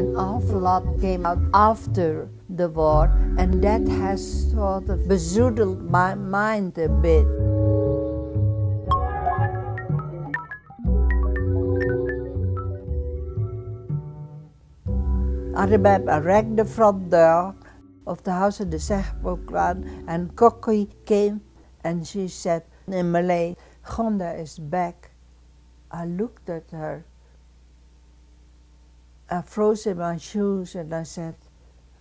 An awful lot came out after the war, and that has sort of bezoodled my mind a bit. I remember I rang the front door of the house of the Sechburgland, and Koki came and she said in Malay, "Gonda is back." I looked at her. I froze in my shoes and I said,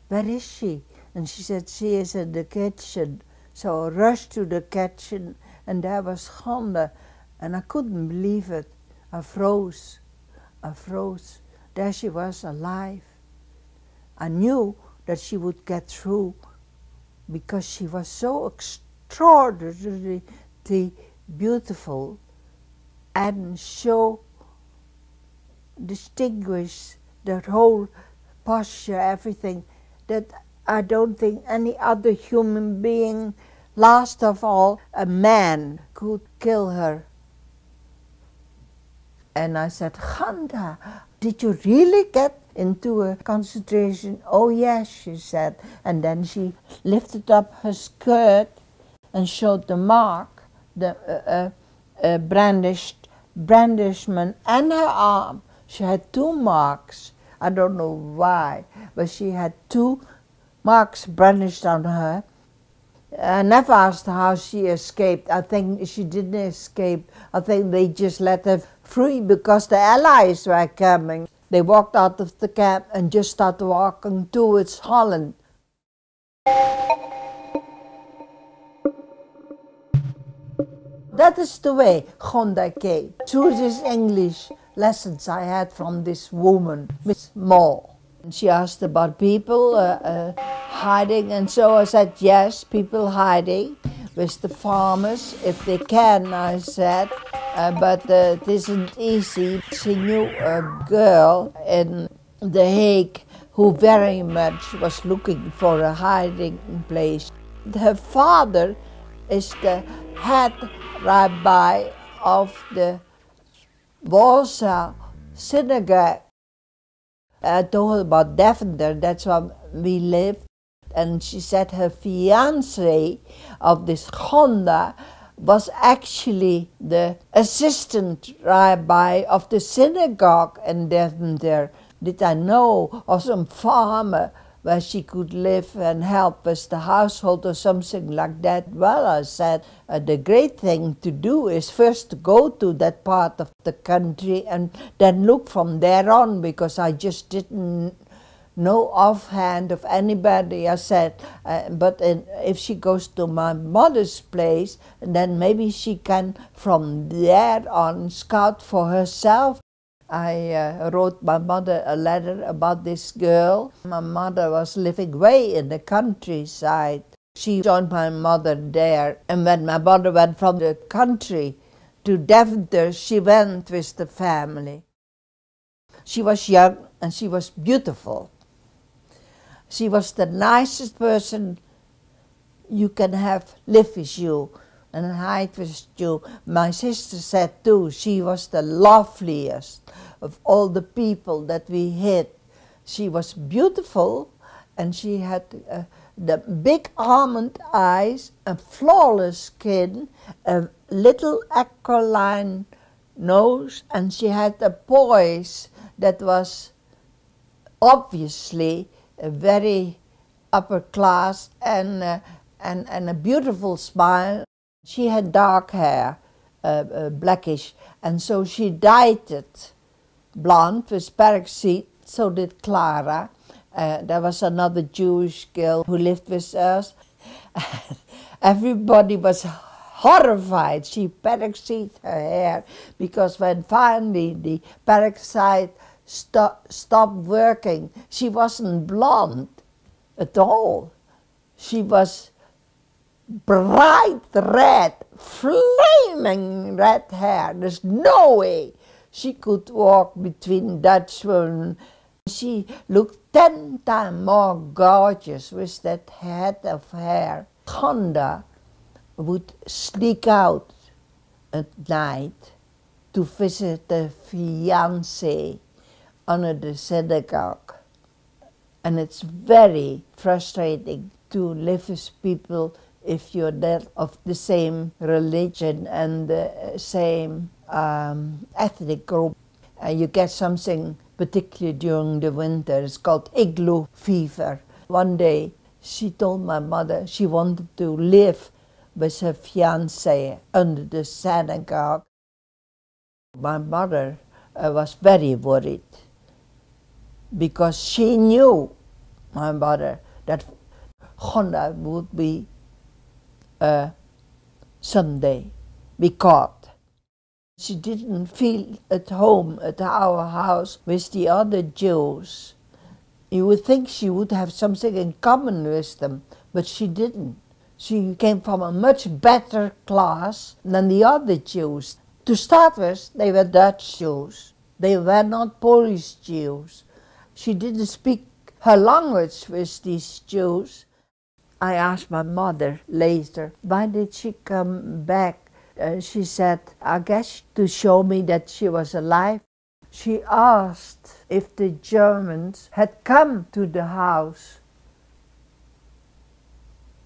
"Where is she?" And she said, "She is in the kitchen." So I rushed to the kitchen and there was Gonda, and I couldn't believe it. I froze. There she was, alive. I knew that she would get through because she was so extraordinarily beautiful and so distinguished, that whole posture, everything, that I don't think any other human being, last of all a man, could kill her. And I said, "Gonda, did you really get into a concentration?" "Oh yes," she said, and then she lifted up her skirt and showed the mark, the brandishment, and her arm. She had two marks. I don't know why, but she had two marks brandished on her. I never asked how she escaped. I think she didn't escape. I think they just let her free because the Allies were coming. They walked out of the camp and just started walking towards Holland. That is the way Gonda came, through these English lessons I had from this woman, Miss Moll. She asked about people hiding, and so I said, yes, people hiding with the farmers, if they can, I said, but it isn't easy. She knew a girl in The Hague who very much was looking for a hiding place. Her father is the head rabbi of the Warsaw synagogue. I told her about Deventer, that's where we lived, and she said her fiancé of this Gonda was actually the assistant rabbi of the synagogue in Deventer. Did I know, or some farmer where she could live and help with the household or something like that? Well, I said, the great thing to do is first to go to that part of the country and then look from there on, because I just didn't know offhand of anybody. I said, if she goes to my mother's place, then maybe she can from there on scout for herself. I wrote my mother a letter about this girl. My mother was living way in the countryside. She joined my mother there, and when my mother went from the country to Deventer, she went with the family. She was young and she was beautiful. She was the nicest person you can have live with you and hide with you. My sister said too, she was the loveliest of all the people that we hid. She was beautiful, and she had the big almond eyes, a flawless skin, a little aquiline nose, and she had a poise that was obviously a very upper class, and a beautiful smile. She had dark hair, blackish, and so she dyed it blonde with peroxide. So did Clara. There was another Jewish girl who lived with us. Everybody was horrified. She peroxided her hair, because when finally the peroxide stopped working, she wasn't blonde at all. She was bright red, flaming red hair. There's no way she could walk between Dutchmen. She looked 10 times more gorgeous with that head of hair. Gonda would sneak out at night to visit her fiancé under the synagogue. And it's very frustrating to live with people if you're not of the same religion and the same ethnic group. You get something, particularly during the winter, it's called igloo fever. One day she told my mother she wanted to live with her fiancé under the synagogue. My mother was very worried because she knew, my mother, that Gonda would be someday be caught. She didn't feel at home at our house with the other Jews. You would think she would have something in common with them, but she didn't. She came from a much better class than the other Jews. To start with, they were Dutch Jews. They were not Polish Jews. She didn't speak her language with these Jews. I asked my mother later, why did she come back? She said, I guess to show me that she was alive. She asked if the Germans had come to the house.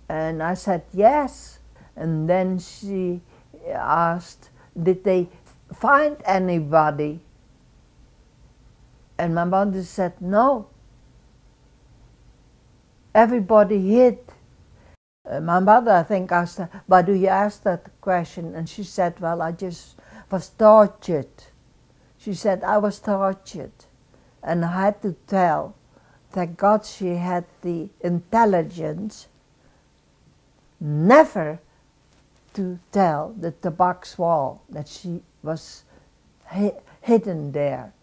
And I said, yes. And then she asked, did they find anybody? And my mother said, no. Everybody hid. My mother, I think, asked her, why do you ask that question? And she said, well, I just was tortured. She said, I was tortured. And I had to tell, thank God she had the intelligence never to tell that the box wall, that she was hidden there.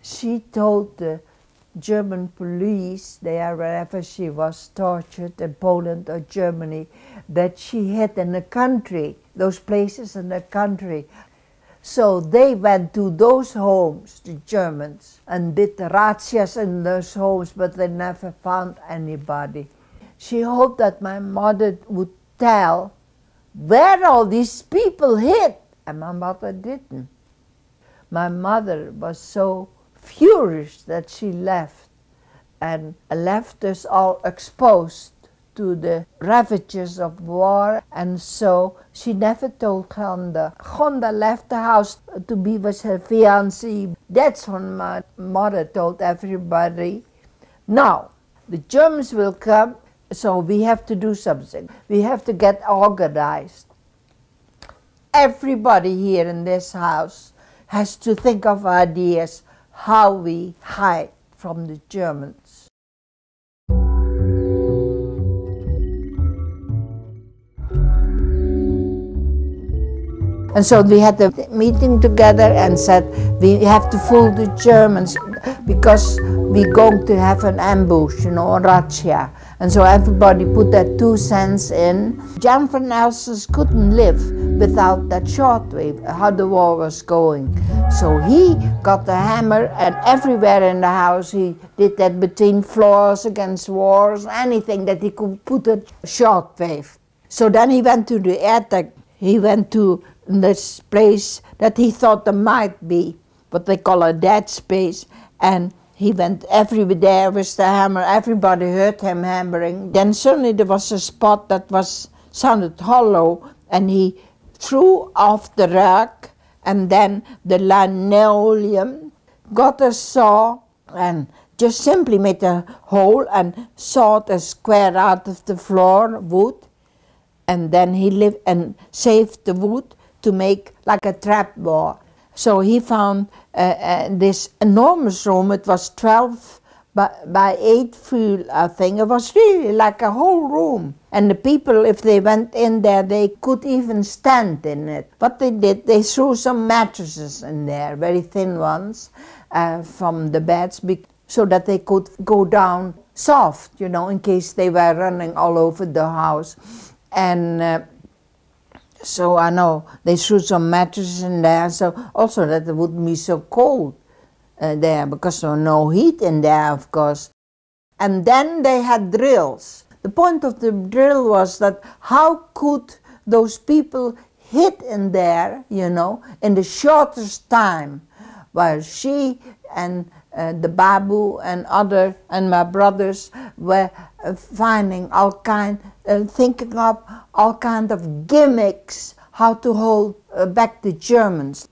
She told the German police there, wherever she was tortured in Poland or Germany, that she hid in the country, those places in the country. So they went to those homes, the Germans, and did the razzias in those homes, but they never found anybody. She hoped that my mother would tell where all these people hid, and my mother didn't. My mother was so furious that she left and left us all exposed to the ravages of war, and so she never told Gonda. Gonda left the house to be with her fiancé. That's when my mother told everybody, now the Germans will come, so we have to do something. We have to get organized. Everybody here in this house has to think of ideas how we hide from the Germans. And so we had a meeting together and said, we have to fool the Germans because we're going to have an ambush, you know, a razzia. And so everybody put their 2 cents in. Jan van couldn't live without that shortwave, how the war was going. So he got the hammer, and everywhere in the house he did that, between floors, against walls, anything that he could put a shortwave. So then he went to the attack. He went to this place that he thought there might be, what they call a dead space, and he went everywhere with the hammer. Everybody heard him hammering. Then suddenly there was a spot that sounded hollow, and he threw off the rug, and then the linoleum, got a saw, and just simply made a hole and sawed a square out of the floor wood, and then he lived and saved the wood to make like a trapdoor. So he found this enormous room. It was 12 by 8 feet, I think. It was really like a whole room. And the people, if they went in there, they could even stand in it. What they did, they threw some mattresses in there, very thin ones, from the beds, so that they could go down soft, you know, in case they were running all over the house. And so I know they threw some mattresses in there, so also that it wouldn't be so cold there, because there was no heat in there, of course. And then they had drills. The point of the drill was that how could those people hit in there, you know, in the shortest time, while she and the Babu and my brothers were finding all kind, thinking up all kind of gimmicks how to hold back the Germans.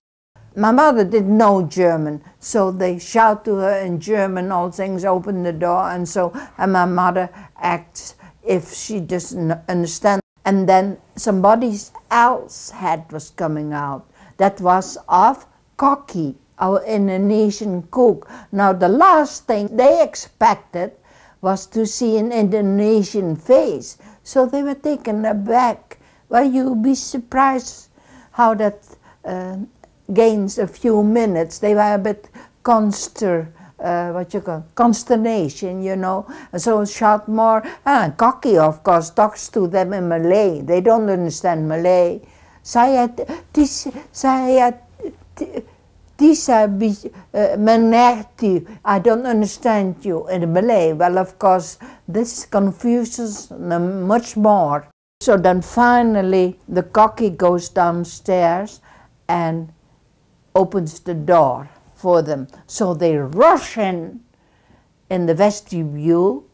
My mother didn't know German, so they shout to her in German, all things, open the door, and so, and my mother acts if she doesn't understand. And then somebody else's head was coming out. That was of Koki, our Indonesian cook. Now the last thing they expected was to see an Indonesian face. So they were taken aback. Well, you'll be surprised how that gains a few minutes. They were a bit consternation, you know. So shout more. And Koki, of course, talks to them in Malay. They don't understand Malay. Saya tisa menerti, I don't understand you in Malay. Well, of course, this confuses them much more. So then finally, the Koki goes downstairs and opens the door for them. So they rush in the vestibule,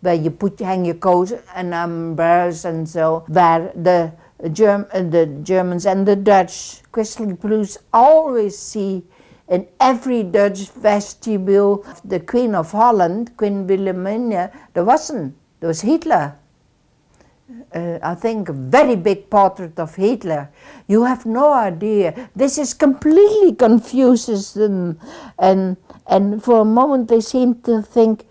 where you hang your coat and umbrellas and so, where the Germans and the Dutch Quislingbroers always see in every Dutch vestibule. The Queen of Holland, Queen Wilhelmina, there was Hitler. I think a very big portrait of Hitler. You have no idea. This is completely confuses them, and for a moment they seem to think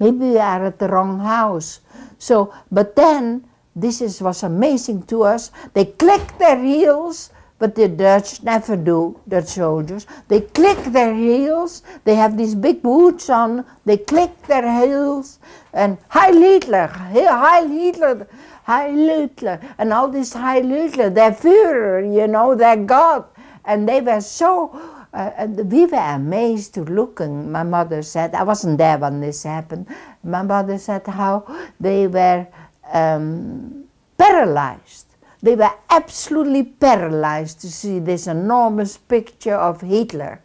maybe we are at the wrong house. So, but then this was amazing to us. They click their heels, but the Dutch never do. Dutch soldiers, they click their heels. They have these big boots on. They click their heels and Heil Hitler, Heil Hitler, Heil Hitler, and all this Heil Hitler, their Führer, you know, their God. And they were so. We were amazed to looking. My mother said, I wasn't there when this happened. My mother said how they were. Paralyzed. They were absolutely paralyzed to see this enormous picture of Hitler.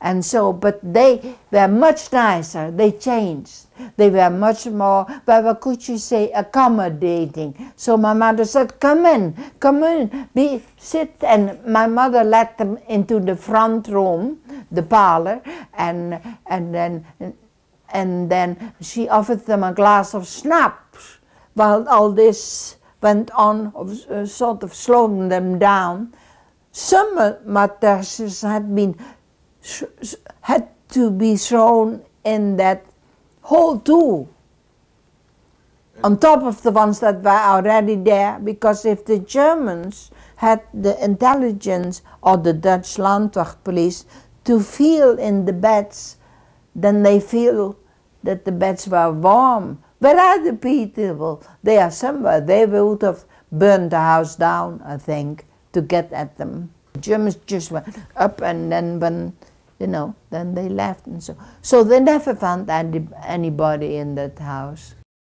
And so, but they were much nicer. They changed. They were much more, well, what could you say, accommodating. So my mother said, come in, sit. And my mother led them into the front room, the parlor, and then she offered them a glass of schnapps. While all this went on, sort of slowing them down, some mattresses had to be thrown in that hole too, on top of the ones that were already there, because if the Germans had the intelligence or the Dutch Landwacht police to feel in the beds, then they feel that the beds were warm. Where are the people? They are somewhere. They would have burned the house down, I think, to get at them. The Germans just went up and then, you know, then they left and so. So they never found anybody in that house.